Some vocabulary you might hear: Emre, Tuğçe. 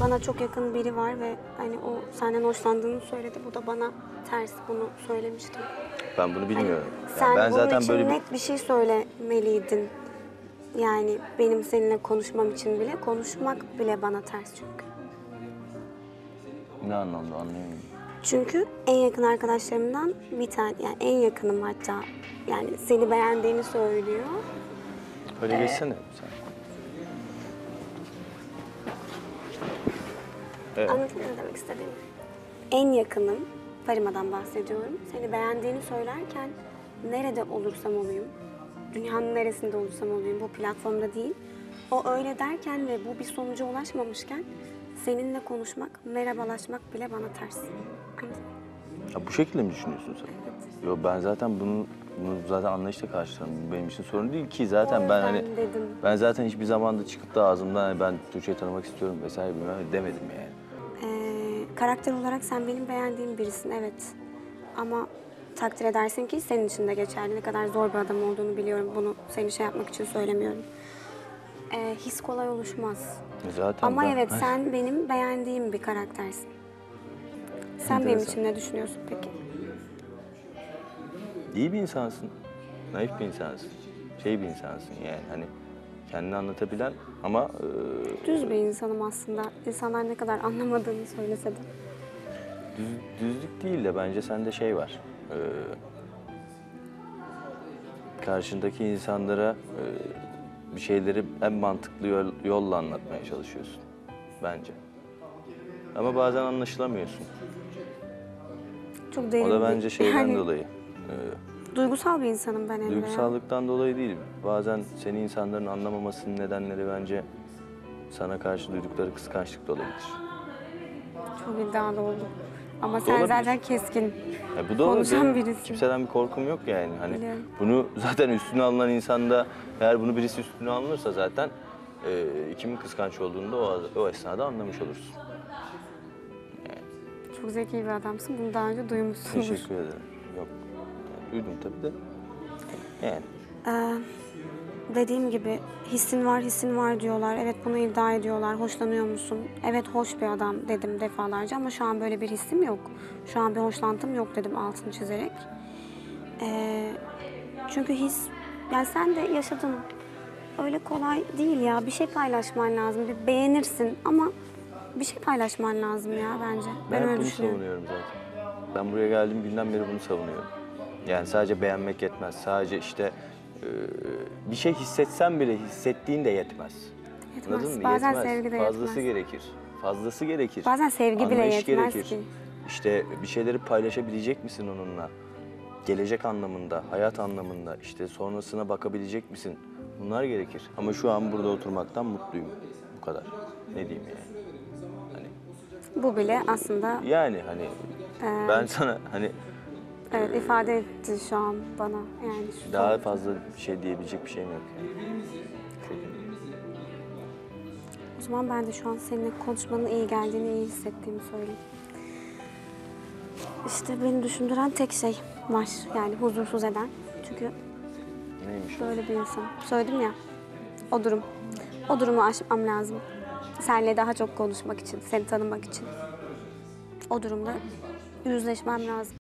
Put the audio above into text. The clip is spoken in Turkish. bana çok yakın biri var ve hani o senden hoşlandığını söyledi. Bu da bana ters, bunu söylemiştim. Ben bunu bilmiyorum. Yani sen ben bunun zaten için böyle net bir şey söylemeliydin. Yani benim seninle konuşmam için bile, konuşmak bile bana ters çünkü. Ne anlamda anlayamıyorum. Çünkü en yakın arkadaşlarımdan bir tane, yani en yakınım hatta. Yani seni beğendiğini söylüyor. Öyle geçsene sen. Evet. Anladın mı ne demek istediğimi? En yakınım, Farima'dan bahsediyorum. Seni beğendiğini söylerken nerede olursam olayım, dünyanın neresinde olursam olayım, bu platformda değil. O öyle derken ve bu bir sonuca ulaşmamışken seninle konuşmak, merhabalaşmak bile bana ters. Ya bu şekilde mi düşünüyorsun sen? Evet. Yo, ben zaten bunu zaten anlayışla karşılarım. Benim için sorun değil ki zaten ben hani dedim. Ben zaten hiçbir zamanda çıkıp da ağzımdan hani ben Tuğçe'yi tanımak istiyorum vesaire bilmem demedim yani. Karakter olarak sen benim beğendiğim birisin evet. Ama takdir edersin ki senin için de geçerli. Ne kadar zor bir adam olduğunu biliyorum. Bunu seni şey yapmak için söylemiyorum. His kolay oluşmaz. Zaten ama ben... evet sen benim beğendiğim bir karaktersin. Sen enteresan. Benim için ne düşünüyorsun peki? İyi bir insansın, naif bir insansın, şey bir insansın yani hani kendini anlatabilen ama... Düz bir insanım aslında. İnsanlar ne kadar anlamadığını söylese de. Düzlük değil de bence sende şey var. Karşındaki insanlara bir şeyleri en mantıklı yolla anlatmaya çalışıyorsun bence. Ama bazen anlaşılamıyorsun. Çok derin. O da bence şeyden yani... dolayı. Duygusal bir insanım ben Emre. Duygusallıktan dolayı değil. Bazen seni insanların anlamamasının nedenleri bence sana karşı duydukları kıskançlık da olabilir. Çok iddialı oldum. Ama sen olabilir. Zaten keskin. Ya bu da konuşan birisin. Kimseden bir korkum yok yani. Hani biliyorum. Bunu zaten üstüne alınan insanda eğer bunu birisi üstüne alınırsa zaten kimin kıskanç olduğunu da o esnada anlamış olursun. Yani. Çok zeki bir adamsın. Bunu daha önce duymuşsundur. Teşekkür ederim. Yok. Duydum tabii de. Yani. Dediğim gibi hissin var diyorlar. Evet bunu iddia ediyorlar. Hoşlanıyor musun? Evet hoş bir adam dedim defalarca ama şu an böyle bir hissim yok. Şu an bir hoşlantım yok dedim altını çizerek. Çünkü his, yani sen de yaşadın. Öyle kolay değil ya. Bir şey paylaşman lazım. Bir beğenirsin ama bir şey paylaşman lazım ya bence. Ben öyle düşünüyorum. Savunuyorum zaten. Ben buraya geldiğim günden beri bunu savunuyorum. Yani sadece beğenmek yetmez. Sadece işte bir şey hissetsen bile hissettiğin de yetmez. Yetmez. Anladın mı? Bazen yetmez. Sevgi de fazlası yetmez. Gerekir. Fazlası gerekir. Bazen sevgi anlayış bile yetmez gerekir. Ki. İşte bir şeyleri paylaşabilecek misin onunla? Gelecek anlamında, hayat anlamında, işte sonrasına bakabilecek misin? Bunlar gerekir. Ama şu an burada oturmaktan mutluyum. Bu kadar. Ne diyeyim yani? Hani, bu bile aslında... Yani hani ben sana hani... Evet, ifade ettin şu an bana yani. Daha fazla bir şey diyebilecek bir şeyim yok yani. O zaman ben de şu an seninle konuşmanın iyi geldiğini, iyi hissettiğimi söyleyeyim. İşte beni düşündüren tek şey var yani huzursuz eden. Çünkü neymiş böyle bir insan. Söyledim ya, o durum. O durumu aşmam lazım. Seninle daha çok konuşmak için, seni tanımak için. O durumda yüzleşmem lazım.